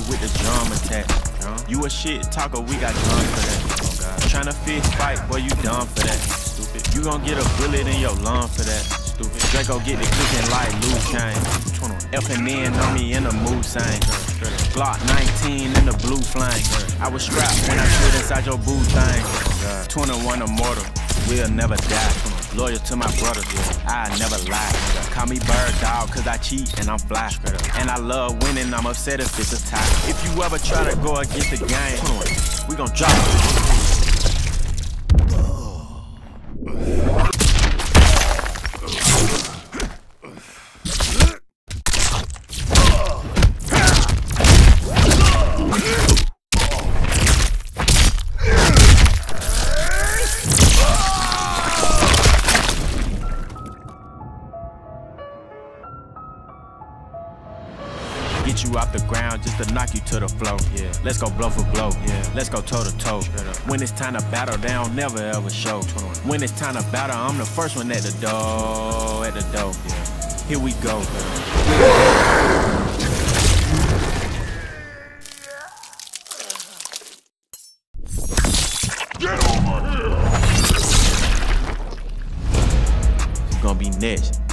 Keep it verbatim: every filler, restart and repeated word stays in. started with the drum attack. Drum? You a shit talker, we got done for that. Oh God. Tryna fist fight, boy, you done for that. Stupid. You gon' get a bullet in your lung for that. Stupid. Draco get the clicking like Luke Kane. F and N on me in the mood sign. Glock nineteen in the blue flame. I was strapped when I stood inside your boot thing. twenty-one immortal, we'll never die. Loyal to my brothers, I never lie. Call me bird dog, cause I cheat and I'm fly. And I love winning, I'm upset if it's a tie. If you ever try to go against the game, we gon' drop it. Get you off the ground just to knock you to the floor. Yeah. Let's go blow for blow. Yeah. Let's go toe to toe. When it's time to battle, they don't never ever show. When it's time to battle, I'm the first one at the door. At the door. Yeah. Here we go. Get over here! It's gonna be next.